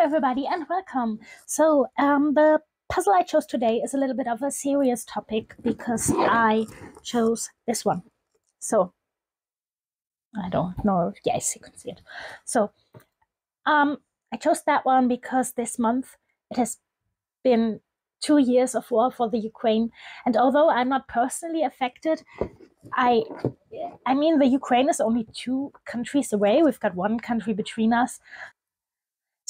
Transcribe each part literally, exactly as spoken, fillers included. Hello everybody and welcome. So um, the puzzle I chose today is a little bit of a serious topic because I chose this one. So I don't know, yes you can see it. So um, I chose that one because this month it has been two years of war for the Ukraine, and although I'm not personally affected, I I mean the Ukraine is only two countries away. We've got one country between us.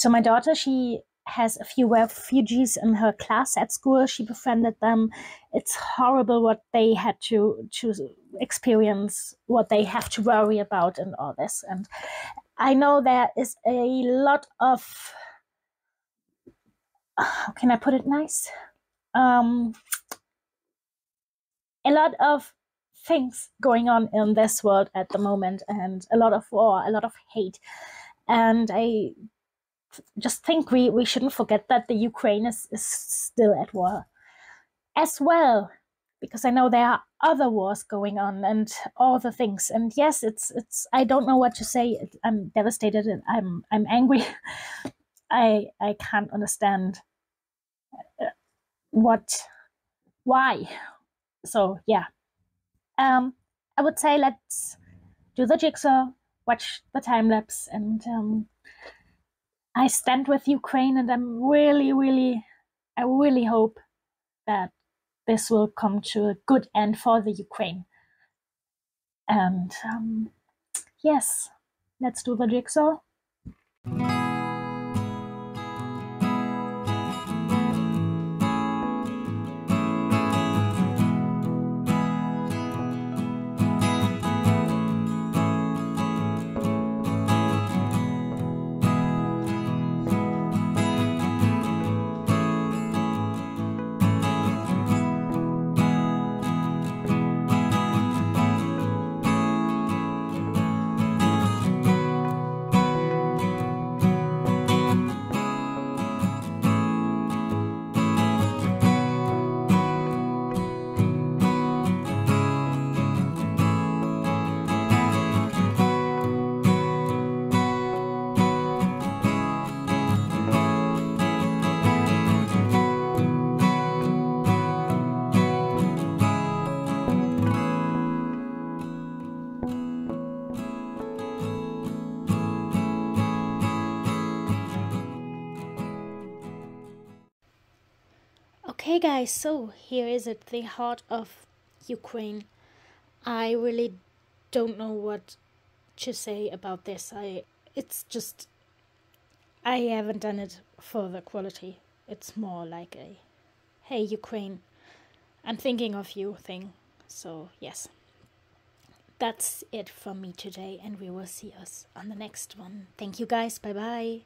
So my daughter, she has a few refugees in her class at school. She befriended them. It's horrible what they had to, to experience, what they have to worry about and all this. And I know there is a lot of, how can I put it nice? Um, a lot of things going on in this world at the moment, and a lot of war, a lot of hate. And I just think we, we shouldn't forget that the Ukraine is, is still at war as well, because I know there are other wars going on and all the things. And yes, it's it's I don't know what to say. I'm devastated and I'm I'm angry. I I can't understand what why. So yeah, um, I would say let's do the jigsaw, watch the time lapse, and um, I stand with Ukraine, and I'm really, really, I really hope that this will come to a good end for the Ukraine. And um, yes, let's do the jigsaw. Hey guys, so here is it, the heart of Ukraine. I really don't know what to say about this. I it's just I haven't done it for the quality. It's more like a hey Ukraine, I'm thinking of you thing. So yes, that's it from me today, and we will see us on the next one. Thank you guys, bye bye.